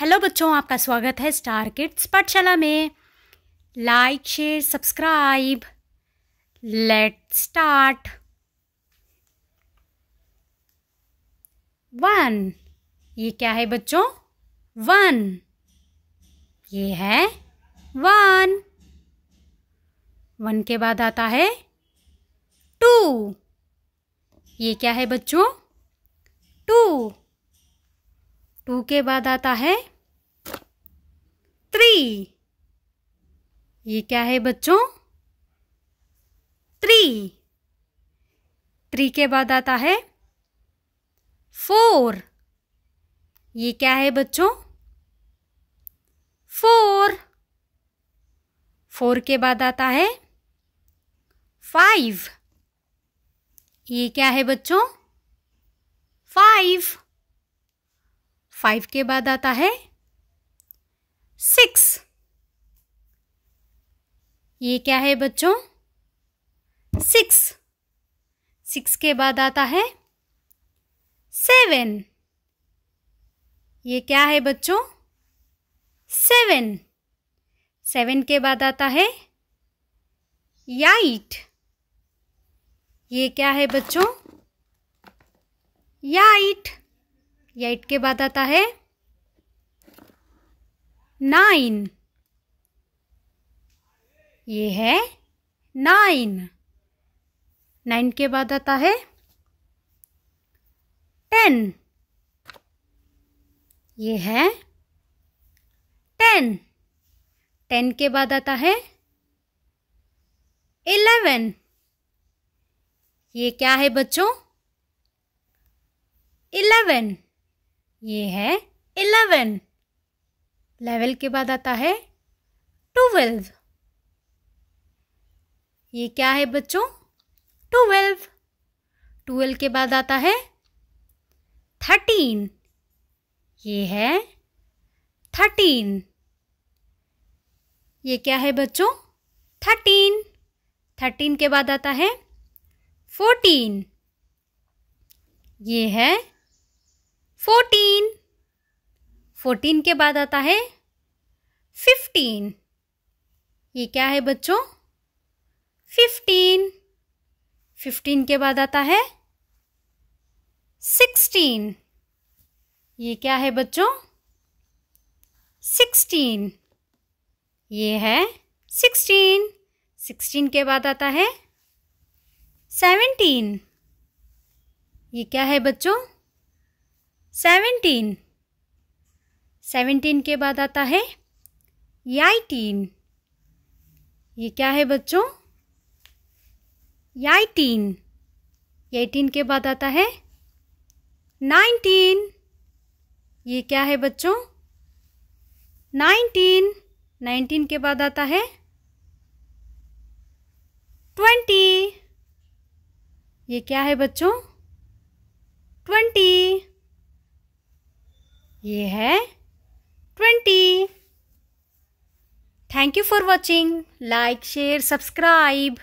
Hello बच्चों, आपका स्वागत है स्टार किड्स पाठशाला में। Like, share, subscribe. Let's start. 1। ये क्या है बच्चों? 1। ये है 1। 1 के बाद आता है 2। ये क्या है बच्चों? 2। 2 के बाद आता है 3। ये क्या है बच्चों? 3। 3 के बाद आता है 4। ये क्या है बच्चों? 4। 4 के बाद आता है 5। ये क्या है बच्चों? 5। 5 के बाद आता है 6। ये क्या है बच्चों? 6। 6 के बाद आता है 7। ये क्या है बच्चों? 7। 7 के बाद आता है 8। ये क्या है बच्चों? 8। 8 के बाद आता है 9। ये है 9। 9 के बाद आता है 10। ये है 10। 10 के बाद आता है 11। ये क्या है बच्चों? 11। ये है 11। 11 के बाद आता है 12। ये क्या है बच्चों? 12। 12 के बाद आता है 13। ये है 13। ये क्या है बच्चों? 13। 13 के बाद आता है 14। ये है 14। 14 के बाद आता है 15। ये क्या है बच्चों? 15। 15 के बाद आता है 16। ये क्या है बच्चों? 16। ये है 16। 16 के बाद आता है 17। ये क्या है बच्चों? 17। 17 के बाद आता है 18। ये क्या है बच्चों? 18। 18 के बाद आता है 19। ये क्या है बच्चों? 19। 19 के बाद आता है 20। ये क्या है बच्चों? 20। ये है 20. Thank you for watching. Like, share, subscribe.